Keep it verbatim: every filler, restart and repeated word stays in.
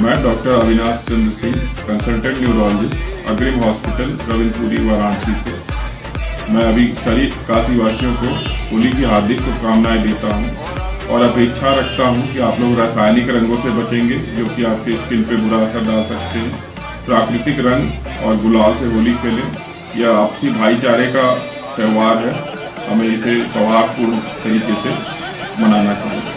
मैं doctor Avinash Chandra Singh, consultant neurologist, Agrim hospital, Ravindrapuri, Varanasi से मैं अभी सभी काशीवासियों को होली की हार्दिक शुभकामनाएं देता हूं और अपेक्षा रखता हूं कि आप लोग रासायनिक रंगों से बचेंगे जो कि आपके स्किन पे बुरा असर डाल सकते हैं। प्राकृतिक रंग और गुलाल से होली खेलें। यह आपसी भाईचारे का त्यौहार है, हमें इसे सौहार्दपूर्ण तरीके से मनाना चाहिए।